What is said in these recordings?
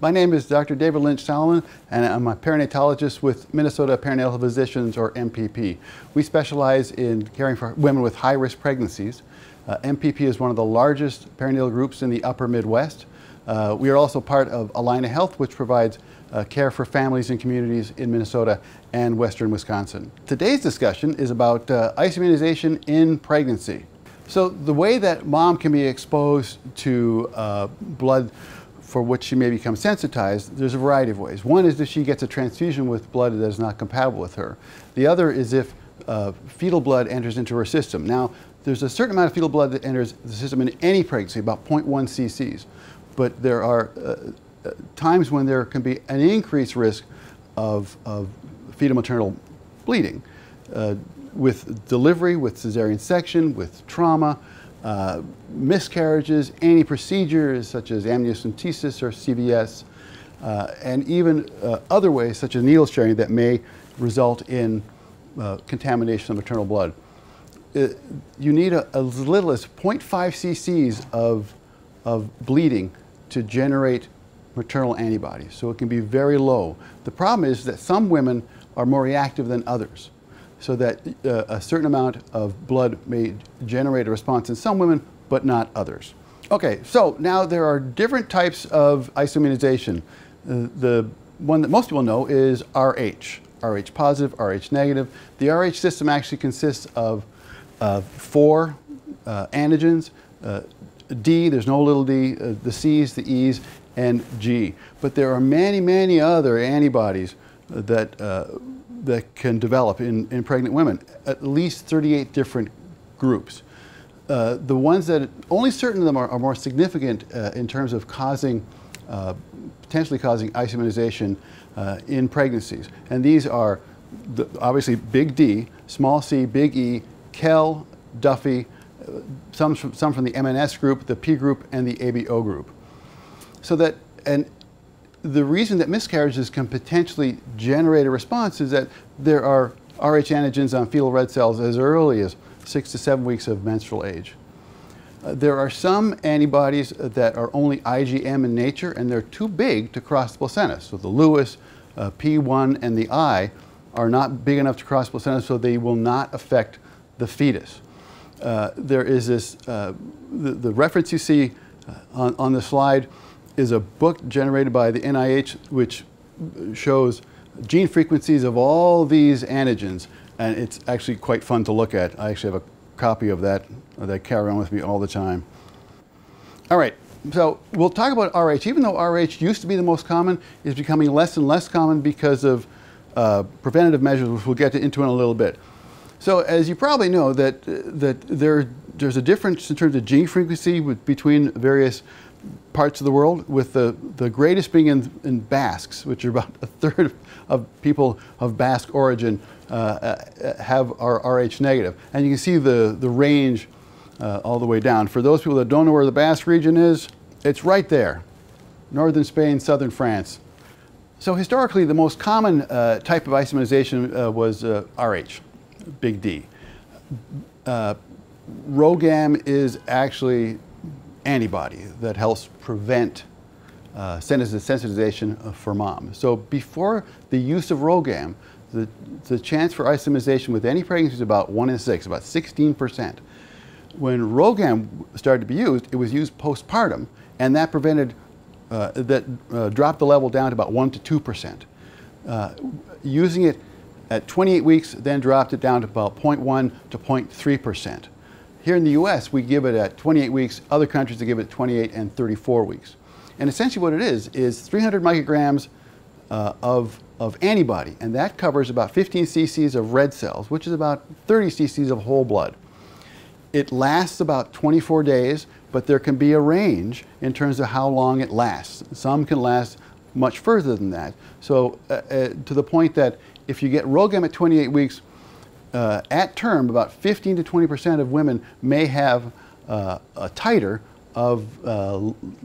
My name is Dr. David Lynch-Salamon, and I'm a perinatologist with Minnesota Perinatal Physicians, or MPP. We specialize in caring for women with high-risk pregnancies. MPP is one of the largest perinatal groups in the upper Midwest. We are also part of Allina Health, which provides care for families and communities in Minnesota and western Wisconsin. Today's discussion is about isoimmunization in pregnancy. So the way that mom can be exposed to blood for which she may become sensitized, there's a variety of ways. One is if she gets a transfusion with blood that is not compatible with her. The other is if fetal blood enters into her system. Now, there's a certain amount of fetal blood that enters the system in any pregnancy, about 0.1 cc's, but there are times when there can be an increased risk of fetal maternal bleeding with delivery, with cesarean section, with trauma, miscarriages, any procedures such as amniocentesis or CVS, and even other ways such as needle sharing that may result in contamination of maternal blood. You need as little as 0.5 cc's of bleeding to generate maternal antibodies, so it can be very low. The problem is that some women are more reactive than others, so that a certain amount of blood may generate a response in some women, but not others. Okay, so now there are different types of isoimmunization. The one that most people know is Rh. Rh positive, Rh negative. The Rh system actually consists of four antigens, D, there's no little d, the C's, the E's, and G. But there are many, many other antibodies that can develop in pregnant women, at least 38 different groups. The ones that, only certain of them are more significant in terms of causing, potentially causing isoimmunization in pregnancies. And these are obviously big D, small c, big E, Kell, Duffy, some from the MNS group, the P group, and the ABO group. So that, and the reason that miscarriages can potentially generate a response is that there are Rh antigens on fetal red cells as early as 6 to 7 weeks of menstrual age. There are some antibodies that are only IgM in nature, and they're too big to cross the placenta. So the Lewis, P1, and the I are not big enough to cross the placenta, so they will not affect the fetus. There is this, the reference you see on the slide is a book generated by the NIH, which shows gene frequencies of all these antigens, and it's actually quite fun to look at. I actually have a copy of that that I carry on with me all the time. All right, so we'll talk about Rh. Even though Rh used to be the most common, it's becoming less and less common because of preventative measures, which we'll get into in a little bit. So as you probably know, that there's a difference in terms of gene frequency between various parts of the world, with the greatest being in Basques, which are about a third of people of Basque origin are Rh negative. And you can see the range all the way down. For those people that don't know where the Basque region is, it's right there. Northern Spain, southern France. So historically, the most common type of isoimmunization was Rh, big D. RhoGAM is actually antibody that helps prevent sensitization for mom. So before the use of RhoGAM, the chance for isoimmunization with any pregnancy is about 1 in 6, about 16%. When RhoGAM started to be used, it was used postpartum, and that prevented, dropped the level down to about 1 to 2%. Using it at 28 weeks then dropped it down to about 0.1 to 0.3%. Here in the US, we give it at 28 weeks. Other countries they give it at 28 and 34 weeks. And essentially what it is 300 micrograms of antibody, and that covers about 15 cc's of red cells, which is about 30 cc's of whole blood. It lasts about 24 days, but there can be a range in terms of how long it lasts. Some can last much further than that. So to the point that if you get RhoGAM at 28 weeks, at term, about 15 to 20% of women may have a titer of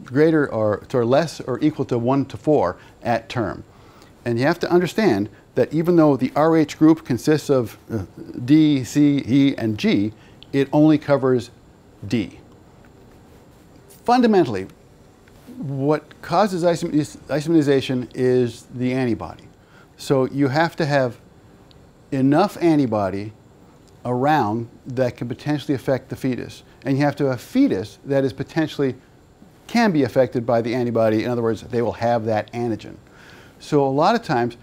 greater or less or equal to 1 to 4 at term. And you have to understand that even though the Rh group consists of D, C, E, and G, it only covers D. Fundamentally, What causes isoimmunization is the antibody. So you have to have enough antibody around that can potentially affect the fetus. And you have to have a fetus that is potentially can be affected by the antibody. In other words, they will have that antigen. So a lot of times,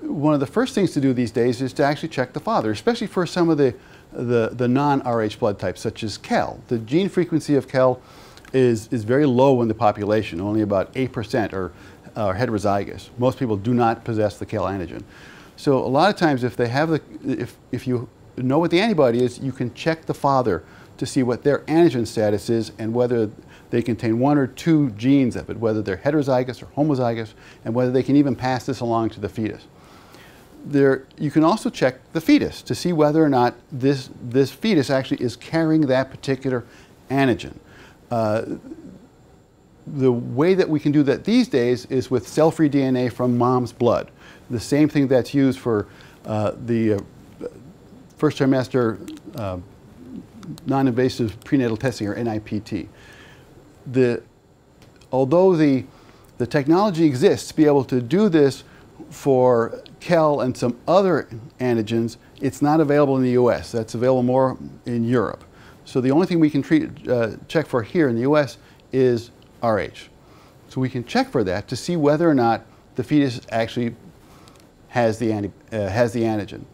one of the first things to do these days is to actually check the father, especially for some of the non-Rh blood types, such as KEL. The gene frequency of KEL is very low in the population. Only about 8% are heterozygous. Most people do not possess the KEL antigen. So a lot of times, if they have the, if you know what the antibody is, you can check the father to see what their antigen status is and whether they contain one or two genes of it, whether they're heterozygous or homozygous, and whether they can even pass this along to the fetus. There, you can also check the fetus to see whether or not this fetus actually is carrying that particular antigen. The way that we can do that these days is with cell-free DNA from mom's blood. The same thing that's used for the first trimester non-invasive prenatal testing, or NIPT. Although the technology exists to be able to do this for KEL and some other antigens, it's not available in the US. That's available more in Europe. So the only thing we can check for here in the US is Rh. So we can check for that to see whether or not the fetus actually has the antigen.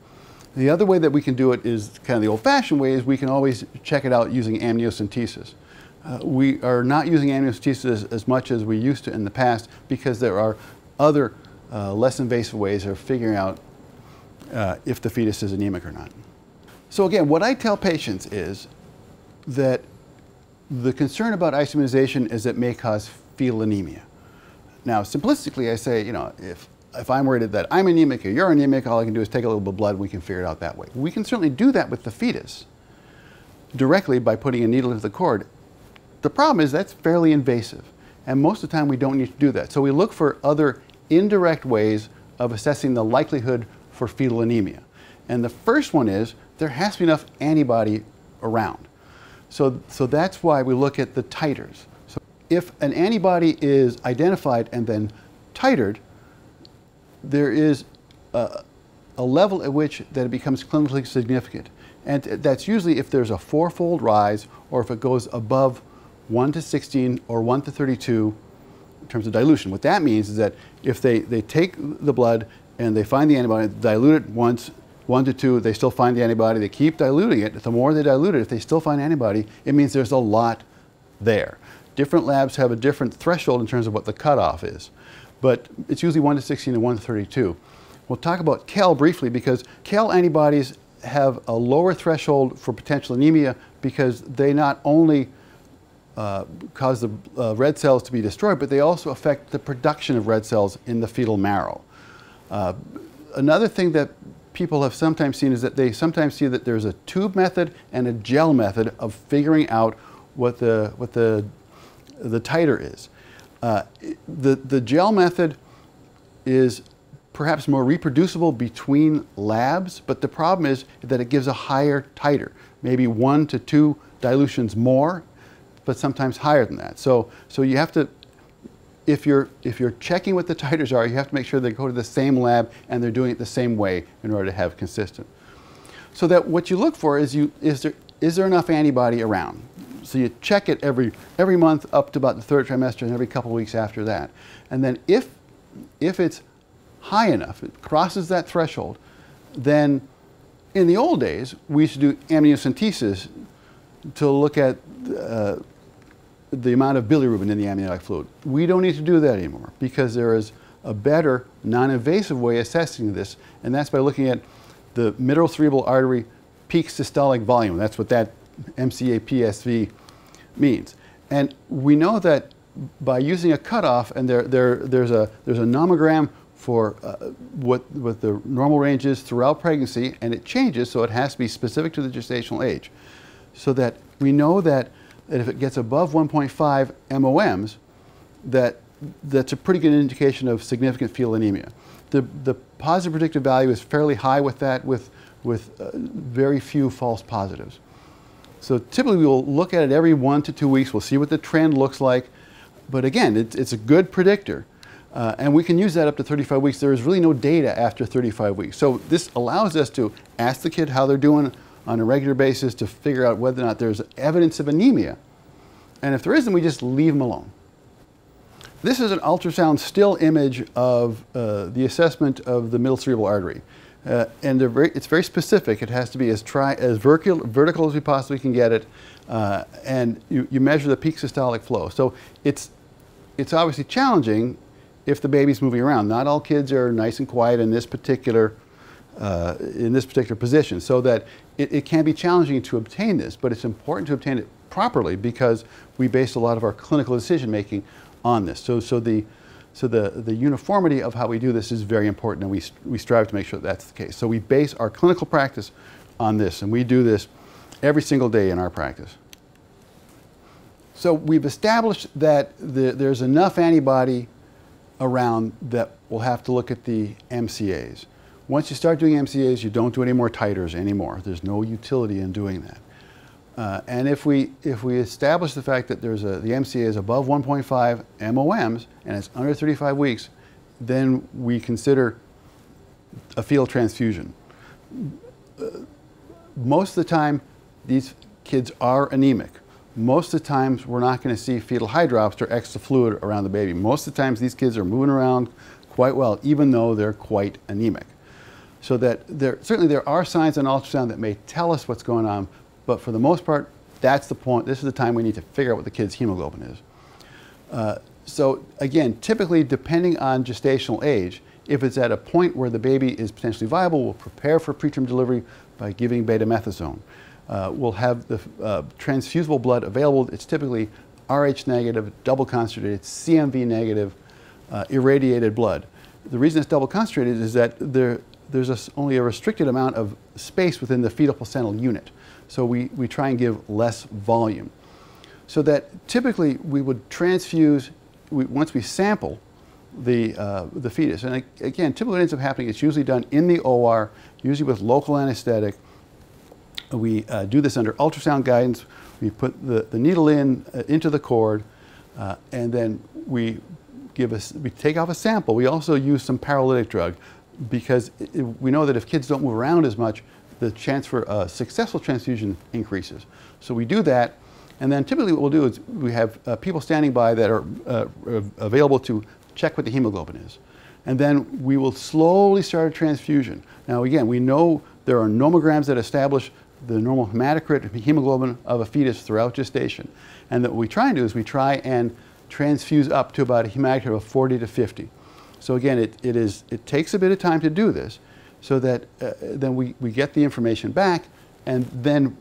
The other way that we can do it is kind of the old-fashioned way, is we can always check it out using amniocentesis. We are not using amniocentesis as much as we used to in the past, because there are other less invasive ways of figuring out if the fetus is anemic or not. So again, what I tell patients is that the concern about isoimmunization is it may cause fetal anemia. Now, simplistically, I say, you know, if I'm worried that I'm anemic or you're anemic, all I can do is take a little bit of blood and we can figure it out that way. We can certainly do that with the fetus directly by putting a needle into the cord. The problem is that's fairly invasive, and most of the time we don't need to do that. So we look for other indirect ways of assessing the likelihood for fetal anemia. And the first one is there has to be enough antibody around. So that's why we look at the titers. So if an antibody is identified and then titered, there is a level at which that it becomes clinically significant. And that's usually if there's a fourfold rise, or if it goes above 1 to 16 or 1 to 32 in terms of dilution. What that means is that if they take the blood and they find the antibody, dilute it once, 1 to 2, they still find the antibody, they keep diluting it. The more they dilute it, if they still find antibody, it means there's a lot there. Different labs have a different threshold in terms of what the cutoff is, but it's usually 1 to 16 and 1 to 32. We'll talk about KEL briefly, because KEL antibodies have a lower threshold for potential anemia, because they not only cause the red cells to be destroyed, but they also affect the production of red cells in the fetal marrow. Another thing that people have sometimes seen is that they sometimes see that there's a tube method and a gel method of figuring out what the titer is. The gel method is perhaps more reproducible between labs, but the problem is that it gives a higher titer, maybe 1 to 2 dilutions more, but sometimes higher than that. So you have to, if you're checking what the titers are, you have to make sure they go to the same lab and they're doing it the same way in order to have consistent. So that what you look for is is there enough antibody around? So you check it every month up to about the third trimester, and every couple of weeks after that. And then if it's high enough, it crosses that threshold, then in the old days, we used to do amniocentesis to look at the amount of bilirubin in the amniotic fluid. We don't need to do that anymore, because there is a better non-invasive way assessing this, and that's by looking at the middle cerebral artery peak systolic volume. That's what that MCAPSV means. And we know that by using a cutoff, and there's a nomogram for what the normal range is throughout pregnancy, and it changes, so it has to be specific to the gestational age. So that we know that if it gets above 1.5 MOMs, that's a pretty good indication of significant fetal anemia. The positive predictive value is fairly high with that, with very few false positives. So typically we'll look at it every 1 to 2 weeks. We'll see what the trend looks like. But again, it's a good predictor. And we can use that up to 35 weeks. There is really no data after 35 weeks. So this allows us to ask the kid how they're doing on a regular basis to figure out whether or not there's evidence of anemia. And if there isn't, we just leave them alone. This is an ultrasound still image of the assessment of the middle cerebral artery. And it's very specific. It has to be as vertical as we possibly can get it. And you measure the peak systolic flow. So it's obviously challenging if the baby's moving around. Not all kids are nice and quiet in this particular position. So that it can be challenging to obtain this, but it's important to obtain it properly because we base a lot of our clinical decision making on this. So the uniformity of how we do this is very important, and we strive to make sure that that's the case. So we base our clinical practice on this, and we do this every single day in our practice. So we've established that there's enough antibody around that we'll have to look at the MCAs. Once you start doing MCAs, you don't do any more titers anymore. There's no utility in doing that. And if we establish the fact that the MCA is above 1.5 MOMs and it's under 35 weeks, then we consider a fetal transfusion. Most of the time, these kids are anemic. Most of the times, we're not going to see fetal hydrops or extra fluid around the baby. Most of the times, these kids are moving around quite well, even though they're quite anemic. So that certainly there are signs on ultrasound that may tell us what's going on, but for the most part, that's the point. This is the time we need to figure out what the kid's hemoglobin is. So again, typically depending on gestational age, if it's at a point where the baby is potentially viable, we'll prepare for preterm delivery by giving betamethasone. We'll have the transfusible blood available. It's typically Rh negative, double concentrated, CMV negative, irradiated blood. The reason it's double concentrated is that there's only a restricted amount of space within the fetal placental unit. So we try and give less volume. So that typically we would transfuse, once we sample the fetus. And again, typically what ends up happening, it's usually done in the OR, usually with local anesthetic. We do this under ultrasound guidance. We put the needle in, into the cord, and then we take off a sample. We also use some paralytic drug because we know that if kids don't move around as much, the chance for a successful transfusion increases. So we do that, and then typically what we'll do is we have people standing by that are available to check what the hemoglobin is. And then we will slowly start a transfusion. Now again, we know there are nomograms that establish the normal hematocrit hemoglobin of a fetus throughout gestation. And that what we try and do is we try and transfuse up to about a hematocrit of 40 to 50. So again, it takes a bit of time to do this, so that then we get the information back, and then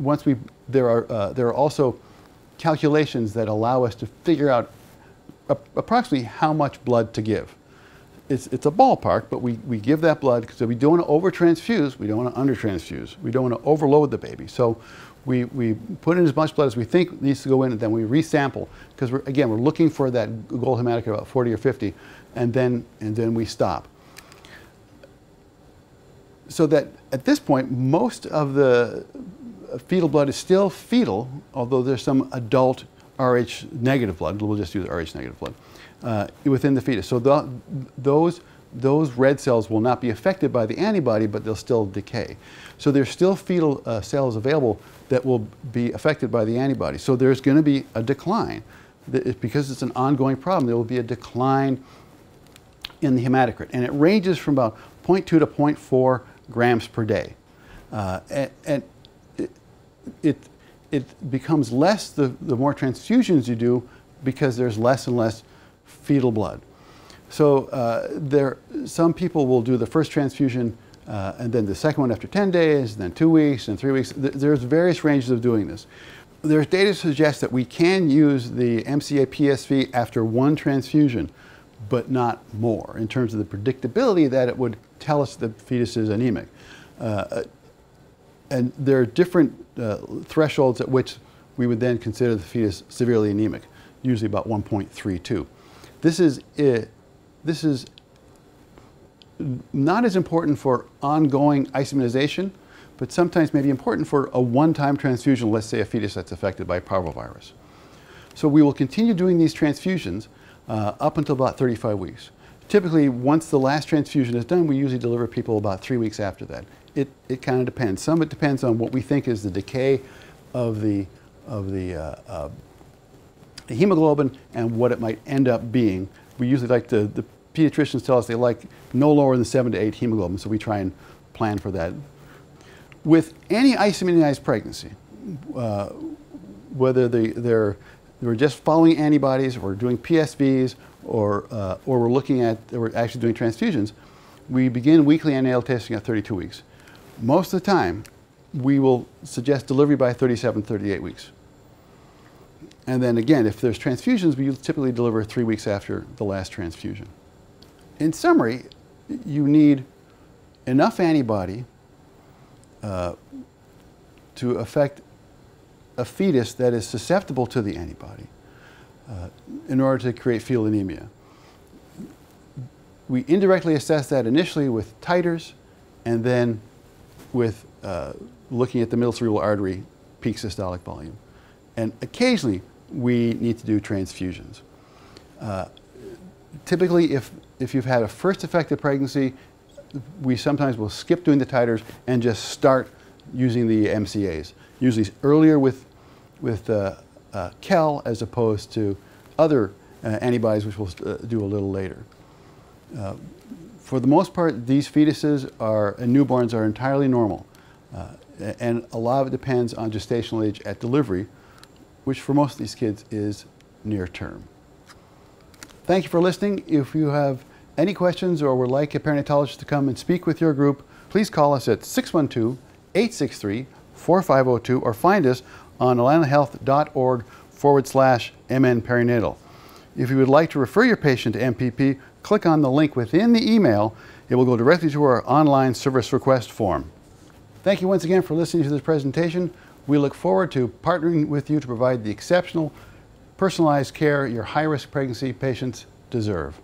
once there are also calculations that allow us to figure out approximately how much blood to give. It's a ballpark, but we give that blood, so we don't want to over-transfuse, we don't want to under-transfuse, we don't want to overload the baby. So we put in as much blood as we think needs to go in, and then we resample, because again, we're looking for that goal hematocrit of about 40 or 50, and then we stop. So that at this point, most of the fetal blood is still fetal, although there's some adult Rh negative blood. We'll just use Rh negative blood within the fetus. So those red cells will not be affected by the antibody, but they'll still decay. So there's still fetal cells available that will be affected by the antibody. So there's going to be a decline. Because it's an ongoing problem, there will be a decline in the hematocrit. And it ranges from about 0.2 to 0.4 grams per day. And it becomes less the more transfusions you do because there's less and less fetal blood. So some people will do the first transfusion and then the second one after 10 days, and then 2 weeks and 3 weeks. There's various ranges of doing this. There's data to suggest that we can use the MCAPSV after one transfusion, but not more, in terms of the predictability that it would tell us the fetus is anemic. And there are different thresholds at which we would then consider the fetus severely anemic, usually about 1.32. This is not as important for ongoing isoimmunization, but sometimes may be important for a one-time transfusion, let's say a fetus that's affected by parvovirus. So we will continue doing these transfusions up until about 35 weeks. Typically, once the last transfusion is done, we usually deliver people about 3 weeks after that. It kind of depends. Some of it depends on what we think is the decay of the hemoglobin and what it might end up being. We usually like the pediatricians tell us they like no lower than 7 to 8 hemoglobin, so we try and plan for that. With any isoimmunized pregnancy, whether they were just following antibodies or doing PSVs or we're looking at, we're actually doing transfusions, we begin weekly antenatal testing at 32 weeks. Most of the time, we will suggest delivery by 37, 38 weeks. And then again, if there's transfusions, we typically deliver 3 weeks after the last transfusion. In summary, you need enough antibody to affect a fetus that is susceptible to the antibody in order to create fetal anemia. We indirectly assess that initially with titers and then with looking at the middle cerebral artery peak systolic volume. And occasionally, we need to do transfusions. Typically, if you've had a first affected pregnancy, we sometimes will skip doing the titers and just start using the MCAs, usually earlier with Kel as opposed to other antibodies, which we'll do a little later. For the most part, these fetuses and newborns are entirely normal, and a lot of it depends on gestational age at delivery, which for most of these kids is near term. Thank you for listening. If you have any questions or would like a perinatologist to come and speak with your group, please call us at 612-863-4502 or find us on allinahealth.org/MNPerinatal. If you would like to refer your patient to MPP, click on the link within the email. It will go directly to our online service request form. Thank you once again for listening to this presentation. We look forward to partnering with you to provide the exceptional, personalized care your high-risk pregnancy patients deserve.